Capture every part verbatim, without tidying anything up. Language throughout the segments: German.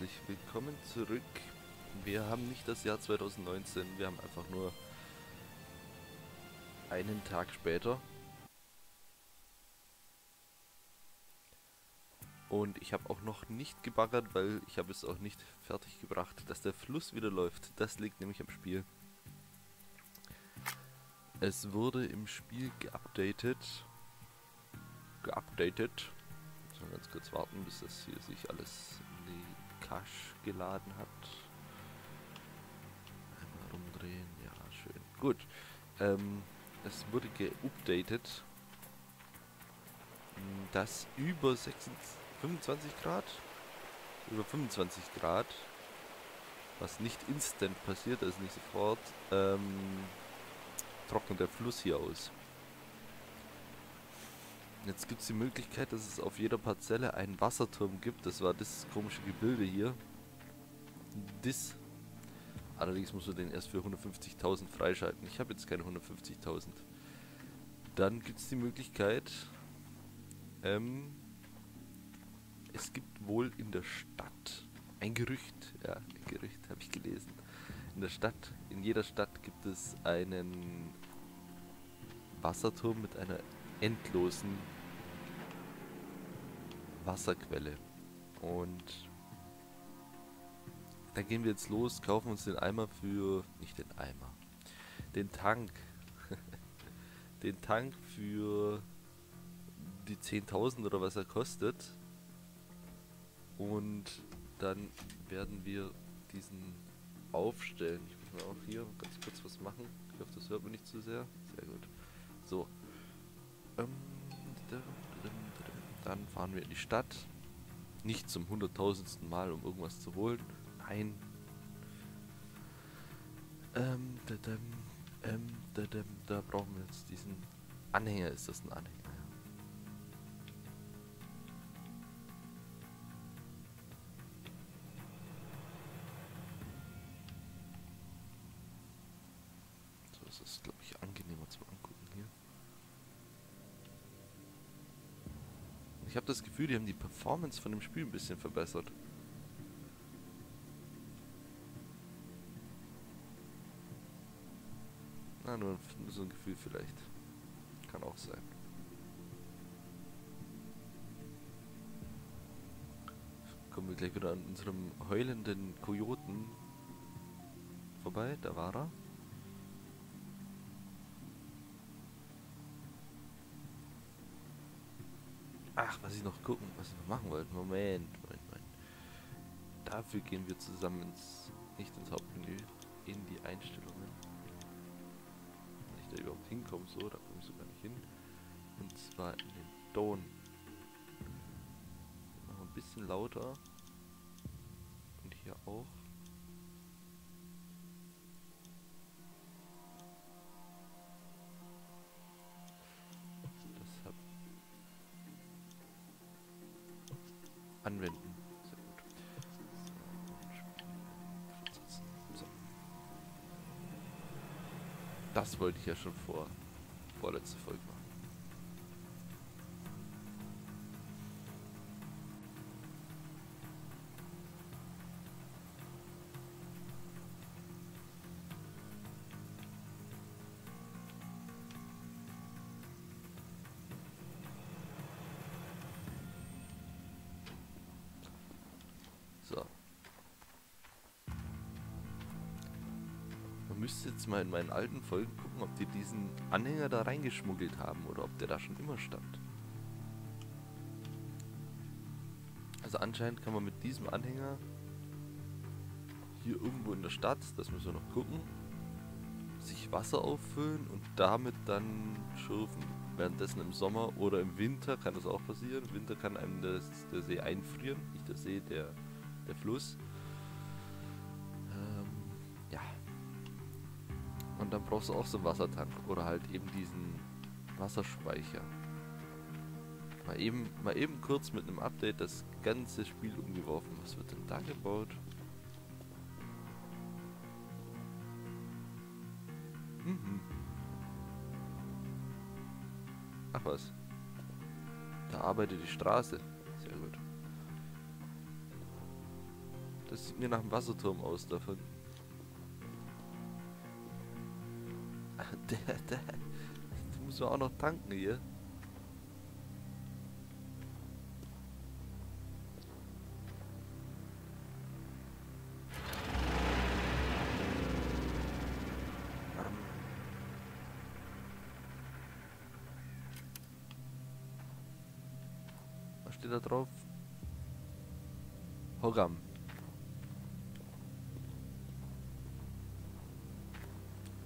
herzlich willkommen zurück. Wir haben nicht das Jahr zweitausendneunzehn, wir haben einfach nur einen Tag später. Und ich habe auch noch nicht gebaggert, weil ich habe es auch nicht fertig gebracht, dass der Fluss wieder läuft. Das liegt nämlich am Spiel. Es wurde im Spiel geupdatet. Geupdatet. Ich muss ganz kurz warten, bis das hier sich alles in die Cache geladen hat. Einmal rumdrehen, ja schön. Gut, ähm, es wurde geupdatet, dass über fünfundzwanzig Grad, über fünfundzwanzig Grad, was nicht instant passiert, also nicht sofort, ähm, trocknet der Fluss hier aus. Jetzt gibt es die Möglichkeit, dass es auf jeder Parzelle einen Wasserturm gibt. Das war das komische Gebilde hier. Das. Allerdings musst du den erst für hundertfünfzigtausend freischalten. Ich habe jetzt keine hundertfünfzigtausend. Dann gibt es die Möglichkeit. Ähm, es gibt wohl in der Stadt ein Gerücht. Ja, ein Gerücht habe ich gelesen. In der Stadt, in jeder Stadt gibt es einen Wasserturm mit einer endlosen Wasserquelle. Und dann gehen wir jetzt los, kaufen uns den Eimer für, nicht den Eimer, den Tank, den Tank für die zehntausend oder was er kostet, und dann werden wir diesen aufstellen. Ich muss mal auch hier ganz kurz was machen. Ich hoffe, das hört man nicht zu sehr. Sehr gut. So. Dann fahren wir in die Stadt. Nicht zum hunderttausendsten Mal, um irgendwas zu holen. Nein. Ähm, da, da, ähm, da, da, da brauchen wir jetzt diesen Anhänger. Ist das ein Anhänger? So ist es, glaube ich, angenehmer zu angucken hier. Ich habe das Gefühl, die haben die Performance von dem Spiel ein bisschen verbessert. Na, nur so ein Gefühl vielleicht. Kann auch sein. Kommen wir gleich wieder an unserem heulenden Kojoten vorbei. Da war er. Ach, was ich noch gucken, was ich noch machen wollte. Moment, Moment, Moment. Dafür gehen wir zusammen ins, nicht ins Hauptmenü, in die Einstellungen. Wenn ich da überhaupt hinkomme, so, da komme ich sogar nicht hin. Und zwar in den Ton. Noch ein bisschen lauter. Und hier auch. Anwenden. Sehr gut. So. Das wollte ich ja schon vor vorletzte Folge machen. Müsste jetzt mal in meinen alten Folgen gucken, ob die diesen Anhänger da reingeschmuggelt haben oder ob der da schon immer stand. Also anscheinend kann man mit diesem Anhänger hier irgendwo in der Stadt, das müssen wir noch gucken, sich Wasser auffüllen und damit dann schürfen. Währenddessen im Sommer oder im Winter kann das auch passieren. Im Winter kann einem das, der See einfrieren, nicht der See, der, der Fluss. Und dann brauchst du auch so einen Wassertank oder halt eben diesen Wasserspeicher. Mal eben, mal eben kurz mit einem Update das ganze Spiel umgeworfen. Was wird denn da gebaut? Mhm. Ach was. Da arbeitet die Straße. Sehr gut. Es sieht mir nach einem Wasserturm aus davon. Der, der. Da müssen wir auch noch tanken hier. Was steht da drauf? Hogam.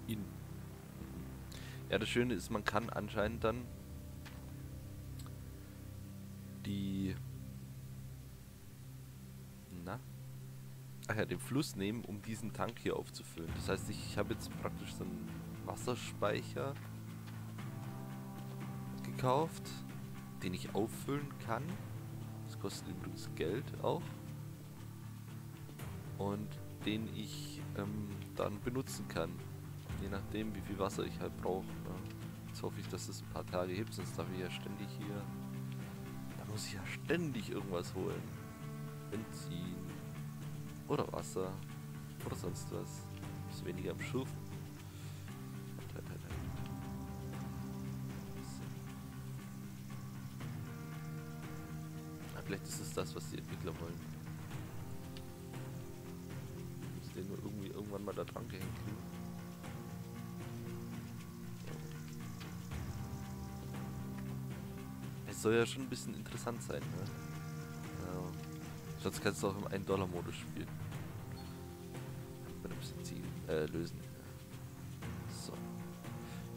In. Ja, das Schöne ist, man kann anscheinend dann die... Na? Ach ja, den Fluss nehmen, um diesen Tank hier aufzufüllen. Das heißt, ich, ich habe jetzt praktisch so einen Wasserspeicher gekauft, den ich auffüllen kann. Das kostet übrigens Geld auch. Und den ich ähm, dann benutzen kann. Je nachdem, wie viel Wasser ich halt brauche. Ne? Jetzt hoffe ich, dass es ein paar Tage hebt, sonst darf ich ja ständig hier... Da muss ich ja ständig irgendwas holen. Benzin. Oder Wasser. Oder sonst was. Ist weniger am Schiff. Vielleicht ist es das, was die Entwickler wollen. Muss den nur irgendwie irgendwann mal da dran gehängt kriegen. Soll ja schon ein bisschen interessant sein, ne? Ja. Sonst kannst du auch im ein Dollar Modus spielen. Mit ein bisschen ziehen, äh, lösen. So.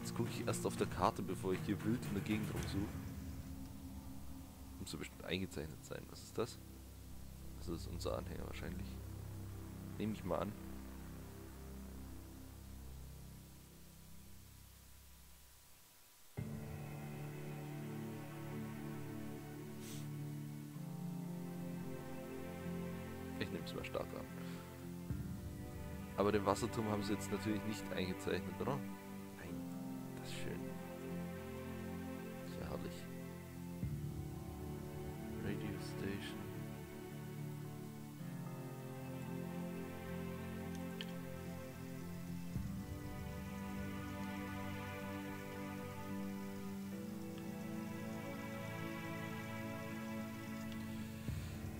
Jetzt gucke ich erst auf der Karte, bevor ich hier wild in der Gegend rumsuche. Muss so bestimmt eingezeichnet sein. Was ist das? Das ist unser Anhänger wahrscheinlich. Nehme ich mal an. Mal stark an. Aber den Wasserturm haben sie jetzt natürlich nicht eingezeichnet, oder? Nein, das ist schön. Das wäre herrlich. Radio Station.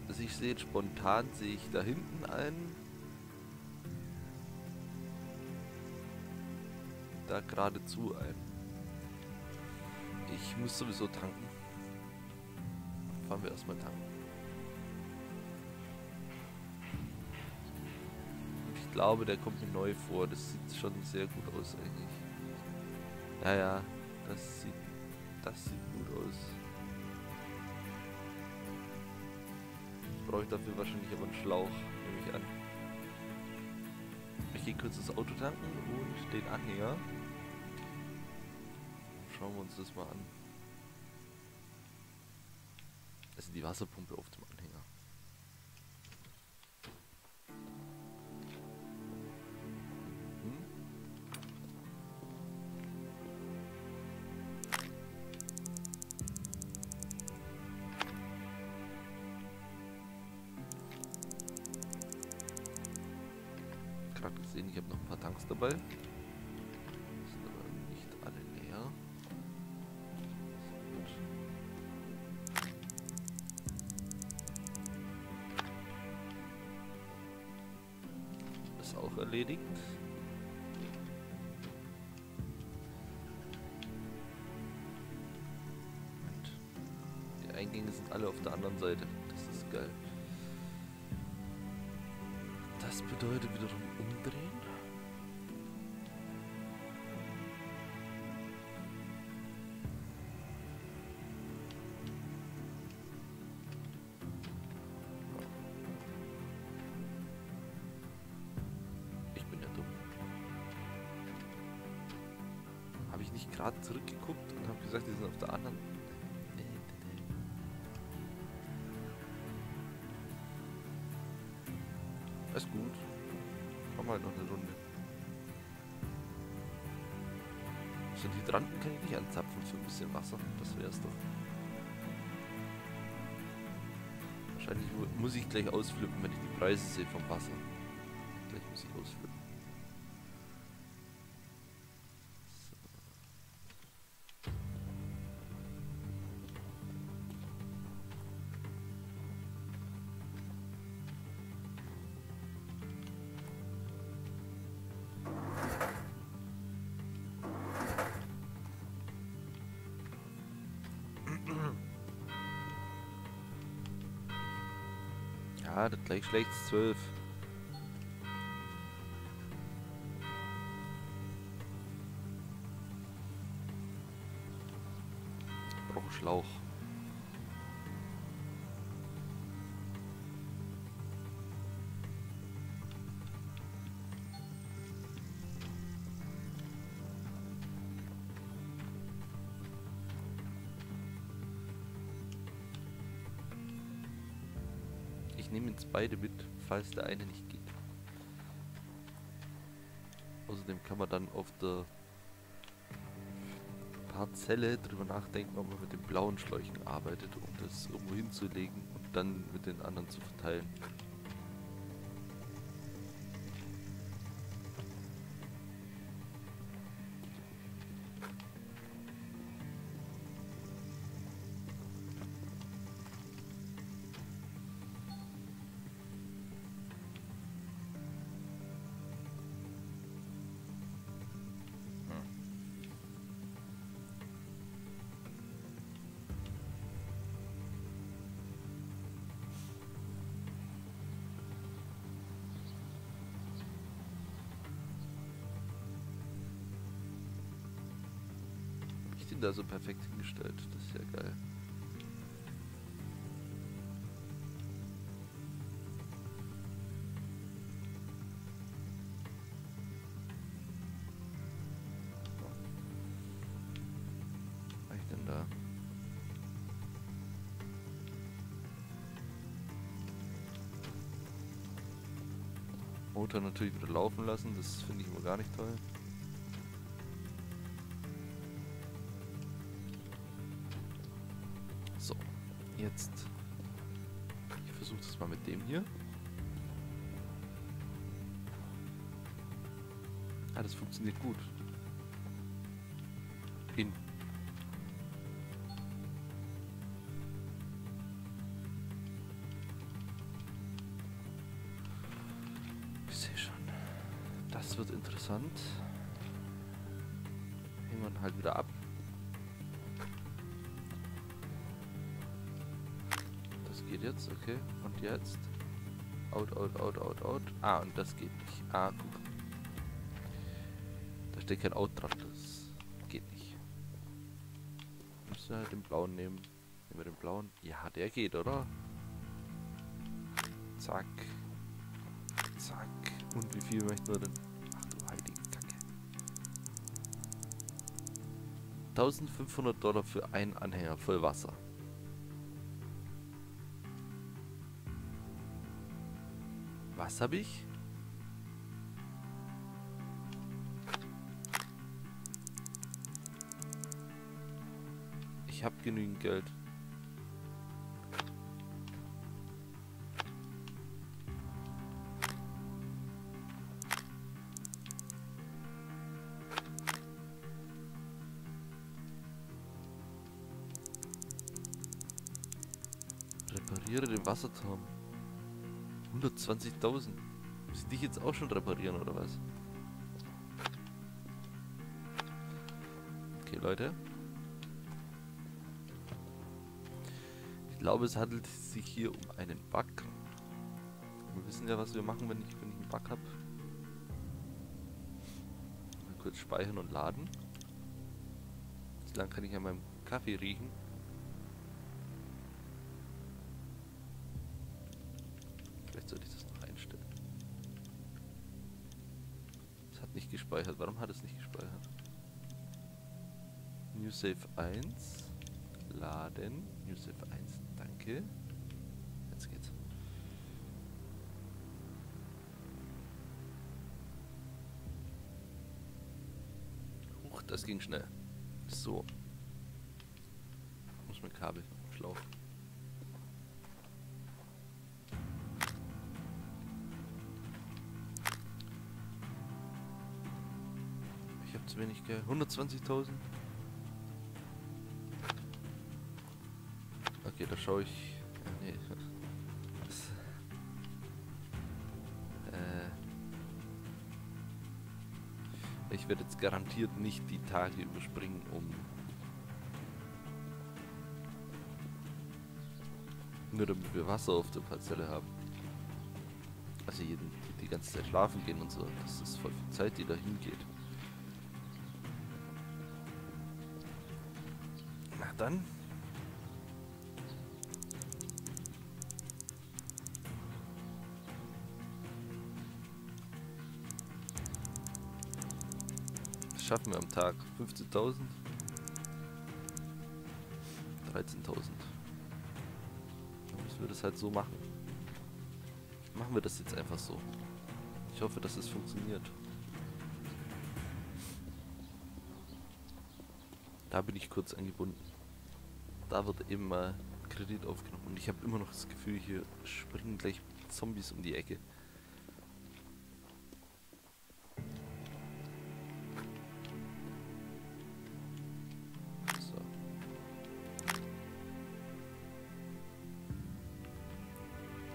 Also ich sehe spontan, sehe ich da hinten einen. Da geradezu einen. Ich muss sowieso tanken. Fahren wir erstmal tanken. Und ich glaube, der kommt mir neu vor. Das sieht schon sehr gut aus eigentlich. Ja, ja, das sieht, das sieht gut aus. Brauche ich dafür wahrscheinlich aber einen Schlauch, nehme ich an. Ich gehe kurz das Auto tanken und den Anhänger. Schauen wir uns das mal an. Das ist die Wasserpumpe auf dem Anhänger. Gesehen, ich habe noch ein paar Tanks dabei. Sind aber nicht alle leer. Das ist auch erledigt. Und die Eingänge sind alle auf der anderen Seite. Das ist geil. Das bedeutet wiederum umdrehen. Ich bin ja dumm. Habe ich nicht gerade zurückgeguckt und habe gesagt, die sind auf der anderen. Ist gut. Machen wir halt noch eine Runde. So, die Hydranten kann ich nicht anzapfen für ein bisschen Wasser. Das wär's doch. Wahrscheinlich muss ich gleich ausflippen, wenn ich die Preise sehe vom Wasser. Gleich muss ich ausflippen. Ah, das gleich schlecht zwölf. Ich brauche einen Schlauch. Nehmen jetzt beide mit, falls der eine nicht geht. Außerdem kann man dann auf der Parzelle drüber nachdenken, ob man mit den blauen Schläuchen arbeitet, um das irgendwo hinzulegen und dann mit den anderen zu verteilen. Da so perfekt hingestellt, das ist ja geil. Was war ich denn da? Motor natürlich wieder laufen lassen, das finde ich immer gar nicht toll. Jetzt, ich versuche das mal mit dem hier. Ah, das funktioniert gut. In. Ich sehe schon. Das wird interessant. Hängen wir ihn halt wieder ab. Jetzt, okay, und jetzt out, out, out, out, out. Ah, und das geht nicht. Ah, gut. Da steht kein Out dran, das geht nicht. Müssen wir halt den blauen nehmen. Nehmen wir den blauen. Ja, der geht, oder? Zack. Zack. Und wie viel möchten wir denn? Ach du heilige Kacke. eintausendfünfhundert Dollar für einen Anhänger voll Wasser. Was habe ich? Ich habe genügend Geld. Repariere den Wasserturm. hundertzwanzigtausend. Muss ich dich jetzt auch schon reparieren, oder was? Okay, Leute. Ich glaube, es handelt sich hier um einen Bug. Wir wissen ja, was wir machen, wenn ich, wenn ich einen Bug habe. Mal kurz speichern und laden. Bislang kann ich an meinem Kaffee riechen. Warum hat es nicht gespeichert? New Save eins. Laden. New Save eins. Danke. Jetzt geht's. Huch, das ging schnell. So. Muss mit Kabel. Schlauch. bleibt zu wenig, gell? hundertzwanzigtausend. Okay, da schaue ich. Ja, nee. Das, äh, ich werde jetzt garantiert nicht die Tage überspringen, um nur damit wir Wasser auf der Parzelle haben. Also jeden, die ganze Zeit schlafen gehen und so. Das ist voll viel Zeit, die da hingeht. Na dann. Das schaffen wir am Tag. fünfzehntausend. dreizehntausend. Dann müssen wir das halt so machen. Machen wir das jetzt einfach so. Ich hoffe, dass es funktioniert. Da bin ich kurz angebunden. Da wird eben mal Kredit aufgenommen. Und ich habe immer noch das Gefühl, hier springen gleich Zombies um die Ecke.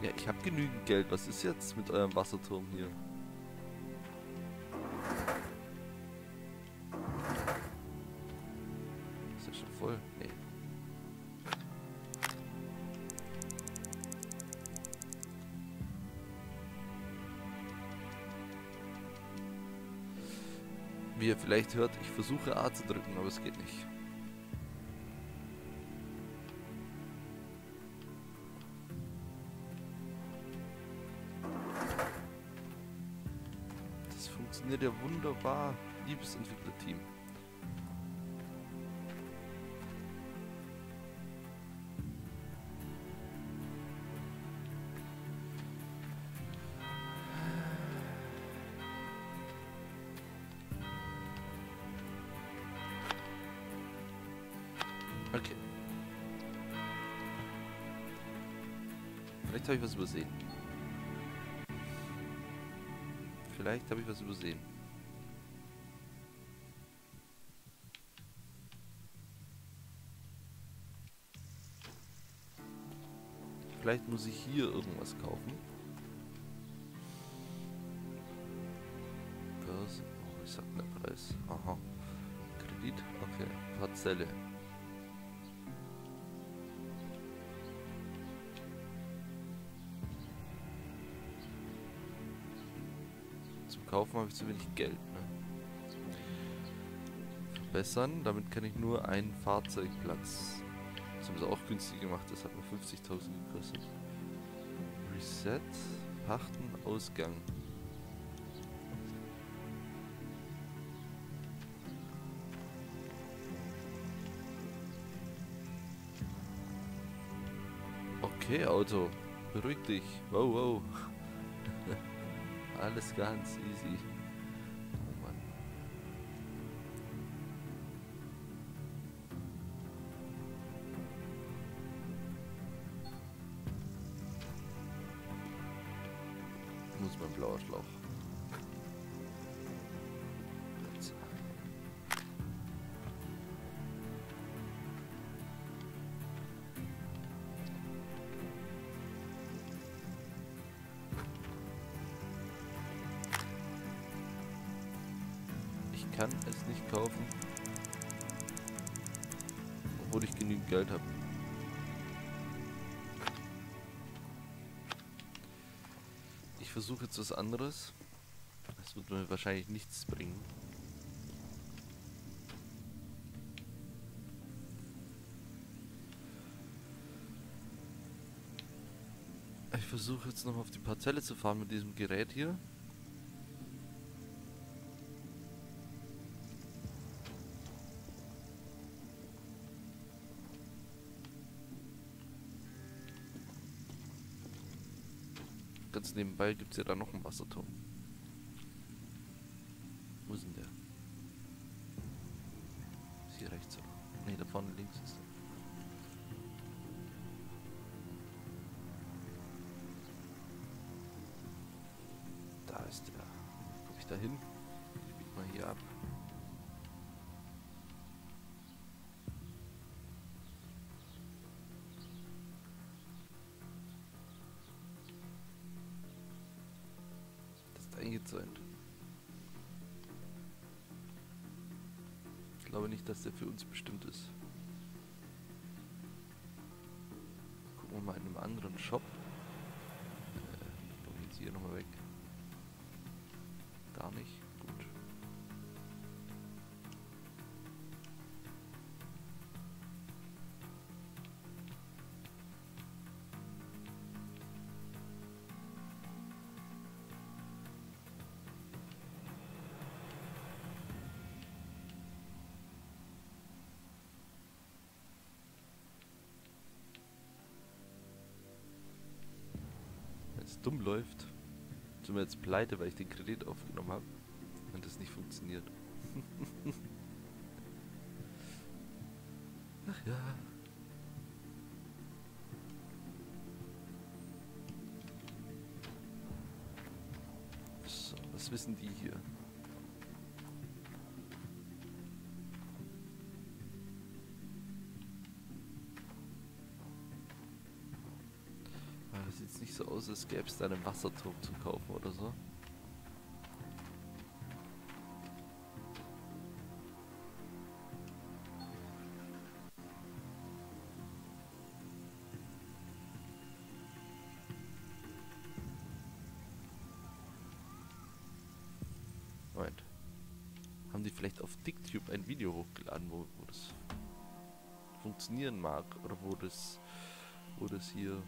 Ja, ich habe genügend Geld. Was ist jetzt mit eurem Wasserturm hier? Ist ja schon voll? Nee. Wie ihr vielleicht hört, ich versuche A zu drücken, aber es geht nicht. Funktioniert ja wunderbar, liebes Entwicklerteam. Okay. Vielleicht habe ich was übersehen. Vielleicht habe ich was übersehen. Vielleicht muss ich hier irgendwas kaufen. Börse. Oh, ich sag den Preis. Aha. Kredit. Okay. Parzelle. Kaufen habe ich zu wenig Geld. Ne? Verbessern, damit kann ich nur einen Fahrzeugplatz. Das haben sie auch günstig gemacht, das hat nur fünfzigtausend gekostet. Reset, Pachten, Ausgang. Okay, Auto, beruhig dich. Wow, wow. Alles ganz easy. Oh Mann. Muss mein blauer Schlauch. Ich kann es nicht kaufen, obwohl ich genügend Geld habe. Ich versuche jetzt was anderes. Das wird mir wahrscheinlich nichts bringen. Ich versuche jetzt noch auf die Parzelle zu fahren mit diesem Gerät hier. Ganz nebenbei gibt es ja da noch einen Wasserturm. Wo ist denn der? Ist hier rechts oder? Ne, da vorne links ist der. Da ist der. Guck ich da hin? Ich bieg mal hier ab. sind. Ich glaube nicht, dass der für uns bestimmt ist. Gucken wir mal in einem anderen Shop. Äh, gehen Sie hier nochmal weg. Gar nicht. Gut. Dumm läuft, sind wir jetzt pleite, weil ich den Kredit aufgenommen habe und das nicht funktioniert. Ach ja. So, was wissen die hier? Sieht nicht so aus, als gäbe es da einen Wasserturm zu kaufen oder so. Moment. Haben die vielleicht auf DickTube ein Video hochgeladen, wo, wo das funktionieren mag oder wo das, wo das hier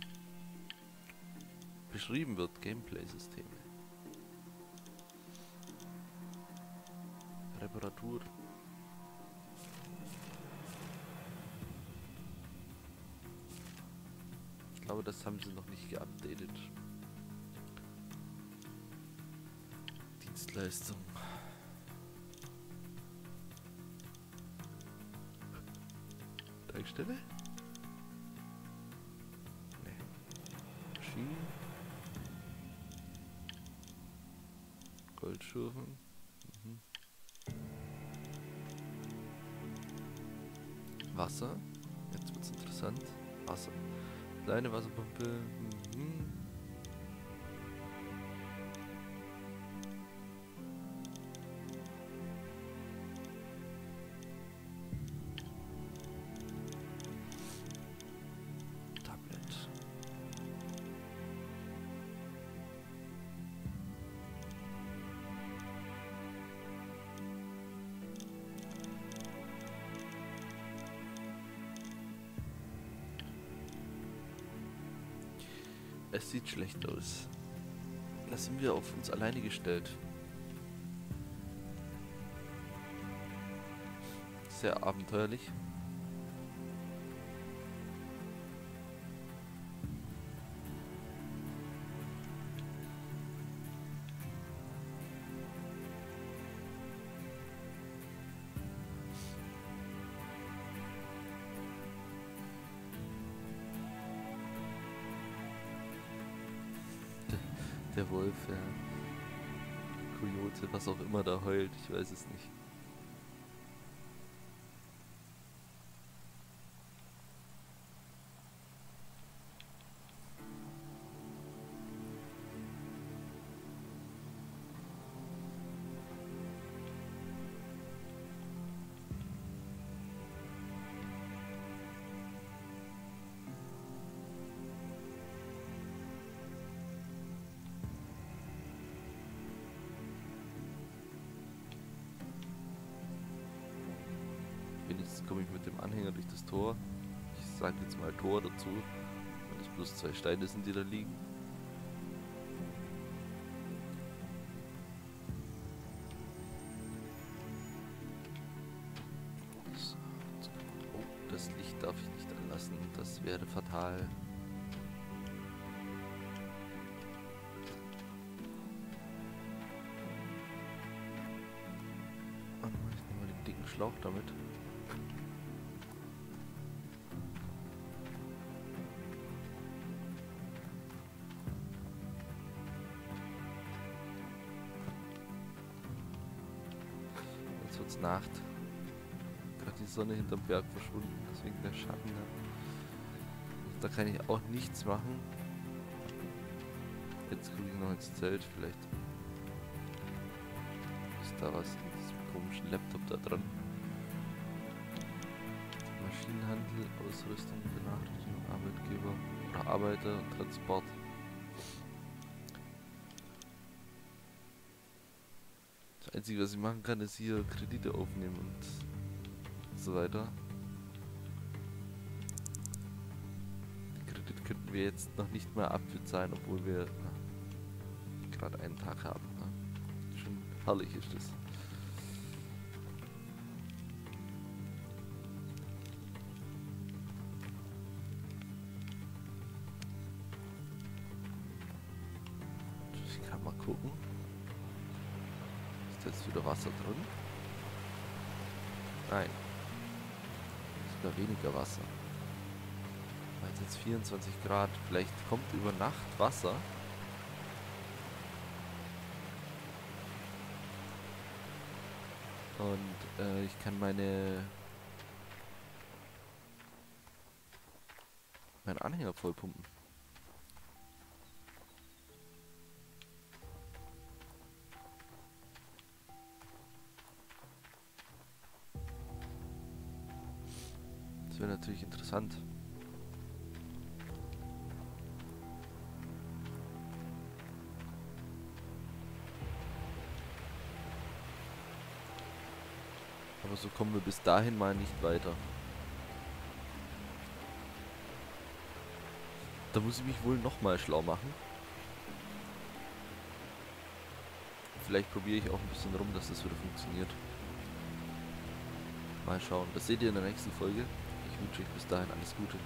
beschrieben wird? Gameplay-Systeme. Reparatur. Ich glaube, das haben sie noch nicht geupdatet. Dienstleistung. Tankstelle? Nee. Maschinen. Goldschürfen. Mhm. Wasser. Jetzt wird's interessant. Wasser. Kleine Wasserpumpe. Mhm. Es sieht schlecht aus. Da sind wir auf uns alleine gestellt. Sehr abenteuerlich. Der Wolf, ja. Coyote, was auch immer da heult, ich weiß es nicht. Jetzt komme ich mit dem Anhänger durch das Tor. Ich sage jetzt mal Tor dazu, weil es bloß zwei Steine sind, die da liegen. Oh, das Licht darf ich nicht anlassen, das wäre fatal. Ich nehme mal den dicken Schlauch damit. Nacht. Gerade die Sonne hinterm Berg verschwunden, deswegen der Schatten. Da, da kann ich auch nichts machen. Jetzt gucke ich noch ins Zelt, vielleicht da was in diesem komischen Laptop da dran. Maschinenhandel, Ausrüstung, Benachrichtigung, Arbeitgeber oder Arbeiter und Transport. Das Einzige, was ich machen kann, ist hier Kredite aufnehmen und so weiter. Die Kredite könnten wir jetzt noch nicht mal abbezahlen, obwohl wir na, gerade einen Tag haben. Ne? Schon herrlich ist das. Ich kann mal gucken. Ist jetzt wieder Wasser drin? Nein. Ist da weniger Wasser. Weil es jetzt vierundzwanzig Grad. Vielleicht kommt über Nacht Wasser. Und äh, ich kann meine... meinen Anhänger vollpumpen. Wäre natürlich interessant. Aber so kommen wir bis dahin mal nicht weiter. Da muss ich mich wohl nochmal schlau machen. Vielleicht probiere ich auch ein bisschen rum, dass das wieder funktioniert. Mal schauen. Das seht ihr in der nächsten Folge. Ich wünsche euch bis dahin alles Gute.